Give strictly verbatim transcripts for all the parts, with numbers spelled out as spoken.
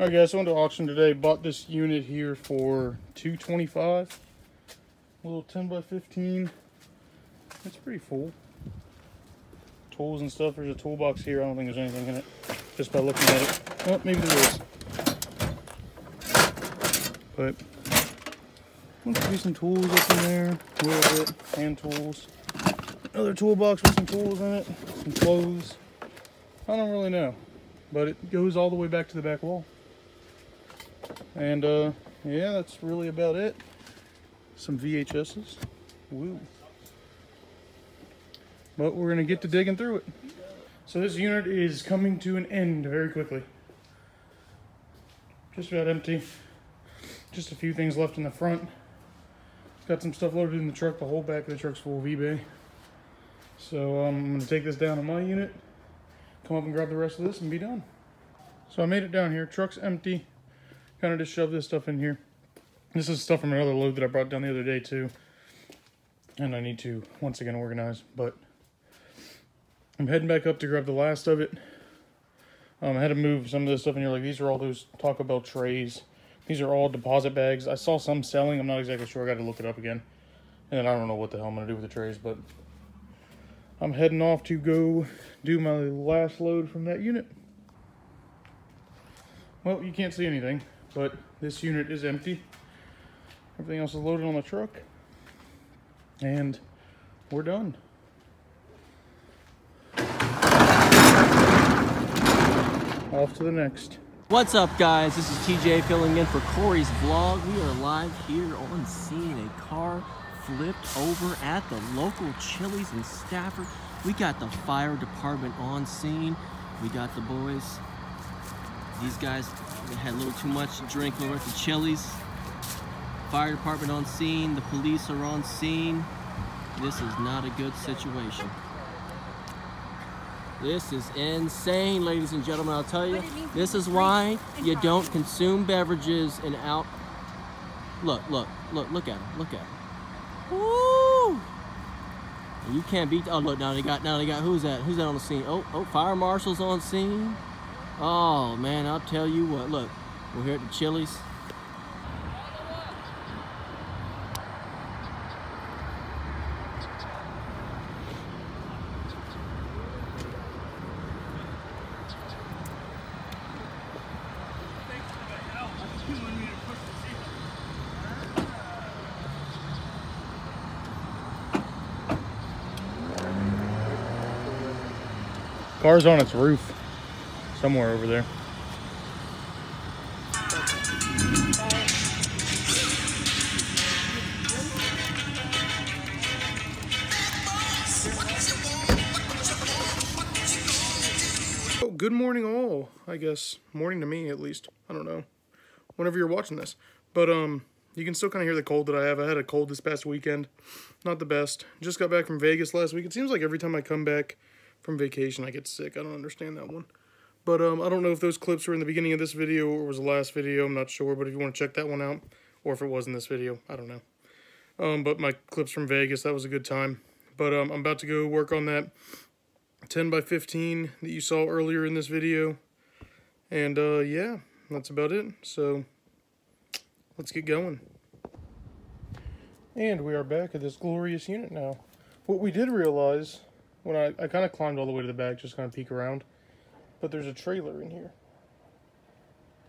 All right, guys, so I went to auction today. Bought this unit here for two twenty-five. A little ten by fifteen. It's pretty full. Tools and stuff. There's a toolbox here. I don't think there's anything in it just by looking at it. Well, maybe there is. But there's some tools up in there. A little bit. Hand tools. Another toolbox with some tools in it. Some clothes. I don't really know. But it goes all the way back to the back wall. And uh, yeah, that's really about it. Some V H S's. Woo. But we're gonna get to digging through it. So this unit is coming to an end very quickly. Just about empty. Just a few things left in the front. Got some stuff loaded in the truck. The whole back of the truck's full of eBay. So um, I'm gonna take this down to my unit, come up and grab the rest of this and be done. So I made it down here. Truck's empty. Kind of just shoved this stuff in here. This is stuff from another load that I brought down the other day too, and I need to once again organize, but I'm heading back up to grab the last of it. um, I had to move some of this stuff in here. Like, these are all those Taco Bell trays. These are all deposit bags. I saw some selling. I'm not exactly sure. I got to look it up again, and then I don't know what the hell I'm gonna do with the trays, but I'm heading off to go do my last load from that unit. Well, you can't see anything, but this unit is empty. Everything else is loaded on the truck, and we're done. Off to the next. What's up, guys? This is T J filling in for Corey's vlog. We are live here on scene. A car flipped over at the local Chili's in Stafford. We got the fire department on scene. We got the boys. These guys had a little too much to drink over at the Chili's. Fire department on scene. The police are on scene. This is not a good situation. This is insane, ladies and gentlemen. I'll tell you, this is why you don't consume beverages and out. Look, look, look, look at him. Look at him. Woo! You can't beat. Oh, look, now they got, now they got, who's that? Who's that on the scene? Oh, oh, fire marshal's on scene. Oh, man, I'll tell you what. Look, we're here at the Chili's. Car's on its roof somewhere over there. Oh, good morning all, I guess. Morning to me, at least. I don't know, whenever you're watching this. But um, you can still kind of hear the cold that I have. I had a cold this past weekend. Not the best. Just got back from Vegas last week. It seems like every time I come back from vacation, I get sick. I don't understand that one. But um, I don't know if those clips were in the beginning of this video or was the last video. I'm not sure, but if you want to check that one out, or if it was in this video, I don't know. Um, but my clips from Vegas, that was a good time. But um, I'm about to go work on that ten by fifteen that you saw earlier in this video. And uh, yeah, that's about it. So let's get going. And we are back at this glorious unit now. What we did realize, when I, I kind of climbed all the way to the back, just kind of peek around. But there's a trailer in here.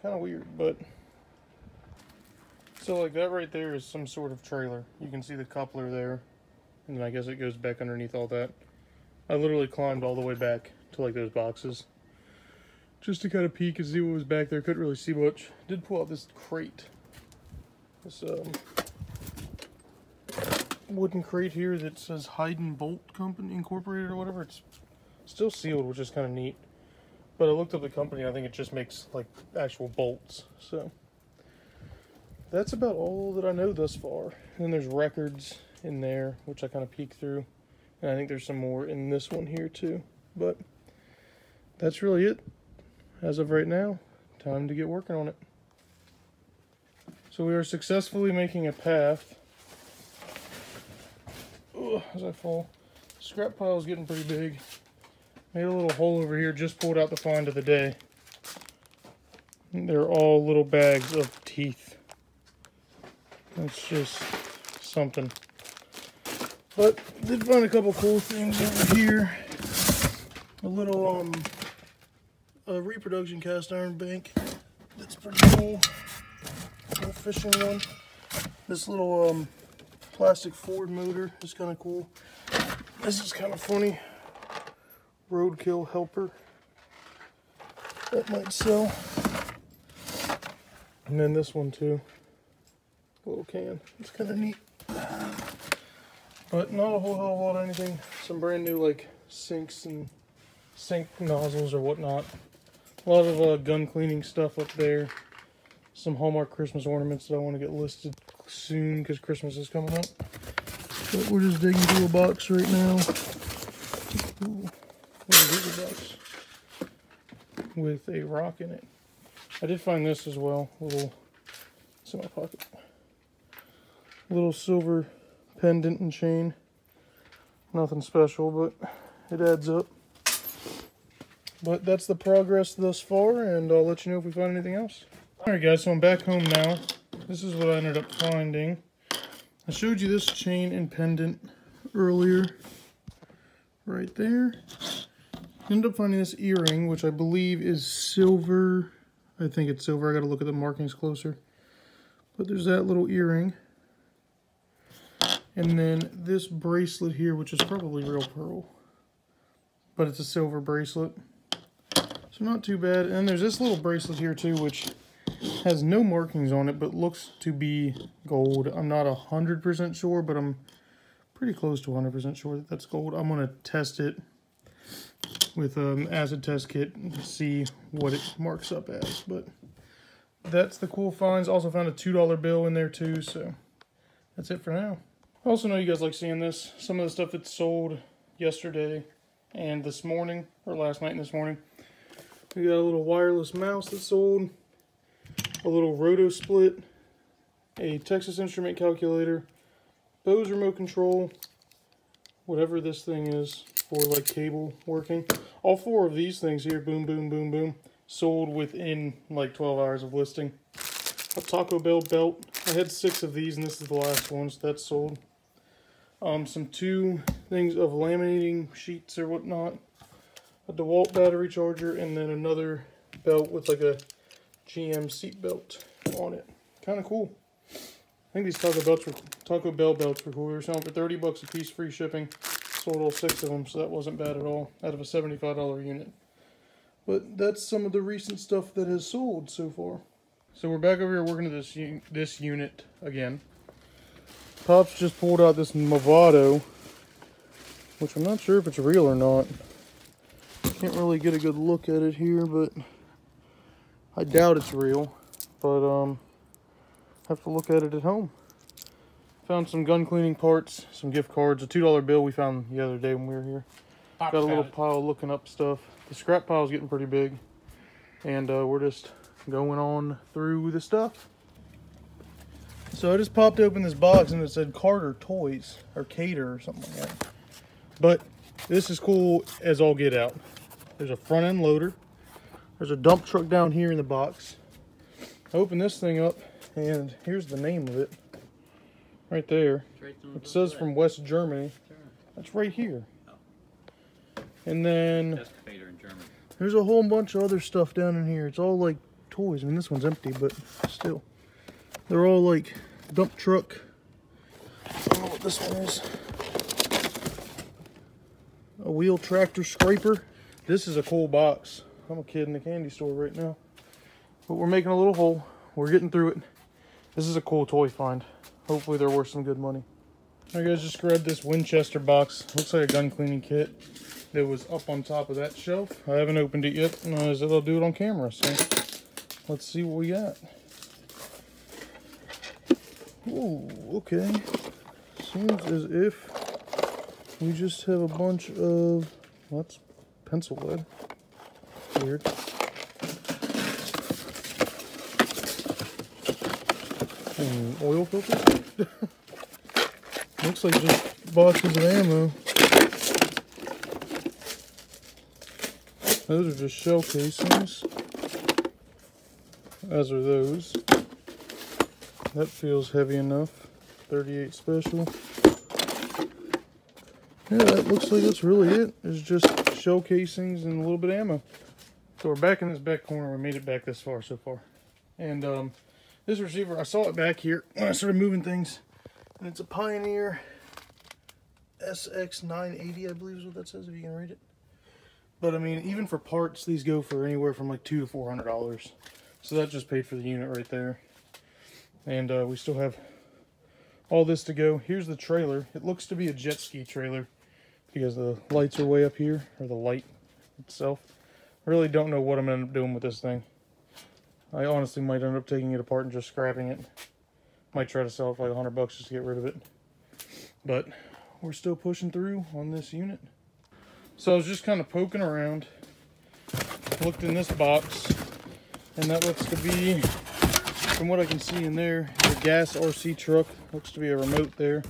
Kind of weird, but... So, like, that right there is some sort of trailer. You can see the coupler there. And then I guess it goes back underneath all that. I literally climbed all the way back to, like, those boxes, just to kind of peek and see what was back there. Couldn't really see much. Did pull out this crate. This, um... wooden crate here that says Hyden Bolt Company Incorporated or whatever. It's still sealed, which is kind of neat, but I looked up the company and I think it just makes like actual bolts. So that's about all that I know thus far. And then there's records in there, which I kind of peeked through, and I think there's some more in this one here too, but that's really it as of right now. Time to get working on it. So we are successfully making a path as I fall. Scrap pile is getting pretty big. Made a little hole over here, just pulled out the find of the day. They're all little bags of teeth. That's just something. But I did find a couple cool things over here. A little um, a reproduction cast iron bank. That's pretty cool. A little fishing one. This little um, plastic Ford motor is kind of cool. This is kind of funny. Roadkill helper. That might sell. And then this one too. Little can. It's kind of neat. But not a whole hell of a lot of anything. Some brand new like sinks and sink nozzles or whatnot. A lot of uh, gun cleaning stuff up there. Some Hallmark Christmas ornaments that I want to get listed soon because Christmas is coming up. But we're just digging through a box right now. Ooh, a box with a rock in it. I did find this as well. A little, it's in my pocket. A little silver pendant and chain. Nothing special, but it adds up. But that's the progress thus far, and I'll let you know if we find anything else. Alright guys, so I'm back home now. This is what I ended up finding. I showed you this chain and pendant earlier. Right there. Ended up finding this earring, which I believe is silver. I think it's silver. I gotta look at the markings closer. But there's that little earring. And then this bracelet here, which is probably real pearl. But it's a silver bracelet. So not too bad. And there's this little bracelet here too, which has no markings on it, but looks to be gold. I'm not one hundred percent sure, but I'm pretty close to one hundred percent sure that that's gold. I'm going to test it with an acid test kit to see what it marks up as. But that's the cool finds. Also found a two dollar bill in there too, so that's it for now. I also know you guys like seeing this. Some of the stuff that's sold yesterday and this morning, or last night and this morning. We got a little wireless mouse that sold, a little roto split, a Texas Instrument calculator, Bose remote control, whatever this thing is for like cable working. All four of these things here, boom, boom, boom, boom, sold within like twelve hours of listing. A Taco Bell belt. I had six of these and this is the last one, so that's sold. Um, some two things of laminating sheets or whatnot. A DeWalt battery charger, and then another belt with like a G M seat belt on it. Kind of cool. I think these Taco, belts were, Taco Bell belts were cool. We were selling for thirty bucks a piece, free shipping. Sold all six of them, so that wasn't bad at all, out of a seventy-five dollar unit. But that's some of the recent stuff that has sold so far. So we're back over here working at this, this unit again. Pops just pulled out this Movado, which I'm not sure if it's real or not. Can't really get a good look at it here, but I doubt it's real, but um have to look at it at home. Found some gun cleaning parts, some gift cards, a two dollar bill we found the other day when we were here. Got a little pile looking up stuff. The scrap pile is getting pretty big, and uh, we're just going on through the stuff. So I just popped open this box and it said Carter Toys, or Cater or something like that. But this is cool as all get out. There's a front end loader. There's a dump truck down here in the box. I open this thing up and here's the name of it. Right there. It says from West Germany. That's right here. And then there's a whole bunch of other stuff down in here. It's all like toys. I mean, this one's empty, but still. They're all like dump truck. I don't know what this one is. A wheel tractor scraper. This is a cool box. I'm a kid in the candy store right now. But we're making a little hole. We're getting through it. This is a cool toy find. Hopefully they're worth some good money. All right guys, just grabbed this Winchester box. Looks like a gun cleaning kit that was up on top of that shelf. I haven't opened it yet, and I said I'll do it on camera. So let's see what we got. Ooh, okay. Seems as if we just have a bunch of, well, that's pencil lead. Weird. And oil filter. Looks like just boxes of ammo. Those are just shell casings. as are those. That feels heavy enough. thirty-eight special. Yeah, that looks like that's really it. It's just shell casings and a little bit of ammo. So we're back in this back corner. We made it back this far so far. And um, this receiver, I saw it back here when I started moving things. And it's a Pioneer S X nine eighty, I believe is what that says, if you can read it. But I mean, even for parts, these go for anywhere from like two to four hundred dollars. So that just paid for the unit right there. And uh, we still have all this to go. Here's the trailer. It looks to be a jet ski trailer because the lights are way up here, or the light itself. I really don't know what I'm gonna end up doing with this thing. I honestly might end up taking it apart and just scrapping it. Might try to sell it for like a hundred bucks just to get rid of it. But we're still pushing through on this unit. So I was just kind of poking around, looked in this box, and that looks to be, from what I can see in there, the gas R C truck. Looks to be a remote there.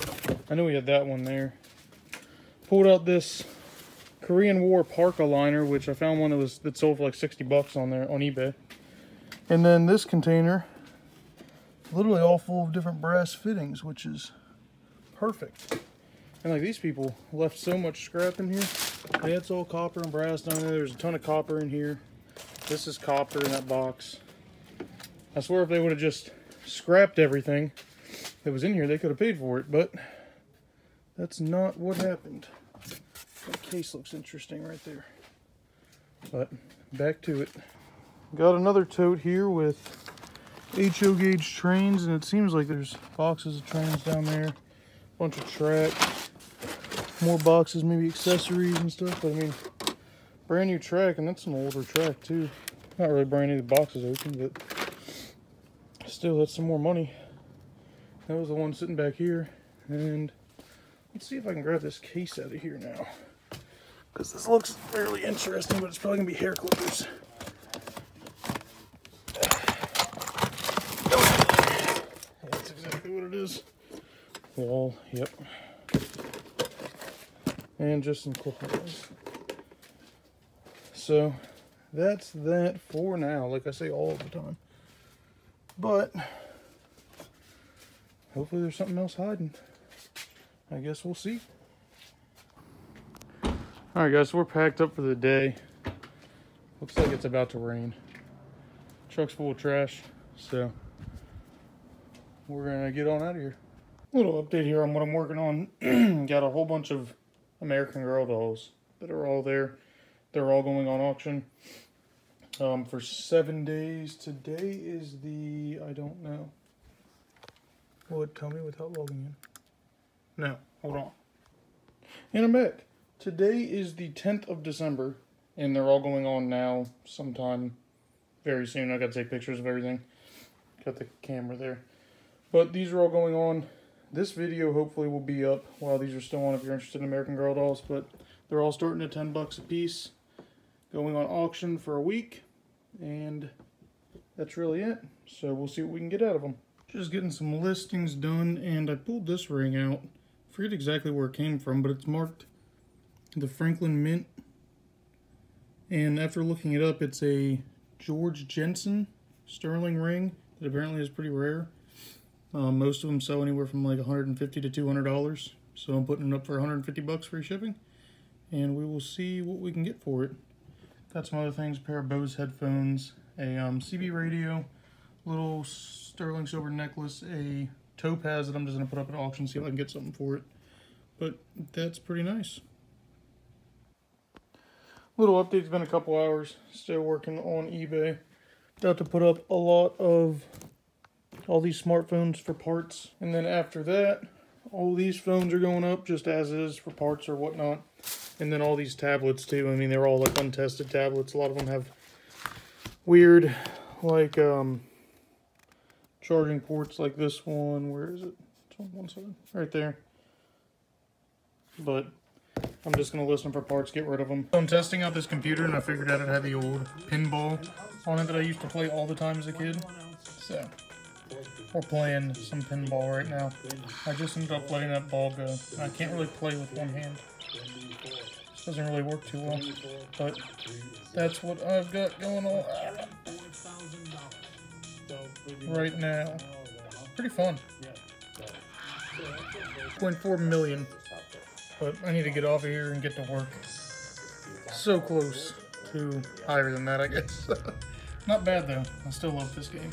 I know we had that one there. Pulled out this Korean War parka liner, which I found one that was that sold for like sixty bucks on there on eBay. And then this container, literally all full of different brass fittings, which is perfect. And like, these people left so much scrap in here. Yeah, it's all copper and brass down there. There's a ton of copper in here. This is copper in that box. I swear if they would have just scrapped everything that was in here, they could have paid for it, but that's not what happened. That case looks interesting right there. But back to it. Got another tote here with H O gauge trains, and it seems like there's boxes of trains down there. Bunch of tracks, more boxes, maybe accessories and stuff. But I mean, brand new track, and that's an older track too. Not really brand new, the box is open, but still, that's some more money. That was the one sitting back here. And let's see if I can grab this case out of here now, because this looks fairly interesting, but it's probably gonna be hair clippers. Yeah, that's exactly what it is. Wall, yep, and just some cool things. So that's that for now, like I say all the time, but hopefully there's something else hiding. I guess we'll see. All right guys, so we're packed up for the day. Looks like it's about to rain. Truck's full of trash, so we're gonna get on out of here. Little update here on what I'm working on. Got a whole bunch of American Girl dolls that are all there. They're all going on auction um, for seven days. Today is the, I don't know. Will it tell me without logging in? No, hold on. And I'm back. Today is the tenth of December, and they're all going on now sometime very soon. I got to take pictures of everything. Got the camera there. But these are all going on. This video hopefully will be up while these are still on if you're interested in American Girl dolls, but they're all starting at ten bucks a piece, going on auction for a week, and that's really it. So we'll see what we can get out of them. Just getting some listings done, and I pulled this ring out. I forget exactly where it came from, but it's marked the Franklin Mint, and after looking it up, it's a George Jensen sterling ring that apparently is pretty rare. Uh, most of them sell anywhere from like one hundred fifty to two hundred dollars, so I'm putting it up for one hundred fifty bucks free shipping, and we will see what we can get for it. Got some other things, a pair of Bose headphones, a um, C B radio, little sterling silver necklace, a topaz that I'm just going to put up at auction, see if I can get something for it, but that's pretty nice. Little update's been a couple hours, still working on eBay. About to put up a lot of all these smartphones for parts, and then after that, all these phones are going up just as is for parts or whatnot, and then all these tablets too. I mean, they're all like untested tablets. A lot of them have weird like um, charging ports, like this one. Where is it? It's on one side, right there. But I'm just gonna list them for parts, get rid of them. So I'm testing out this computer, and I figured out it had the old pinball on it that I used to play all the time as a kid. So we're playing some pinball right now. I just ended up letting that ball go. And I can't really play with one hand. This doesn't really work too well. But that's what I've got going on. right now. Pretty fun. zero point four million. But I need to get off of here and get to work. So close to higher than that, I guess. Not bad though. I still love this game.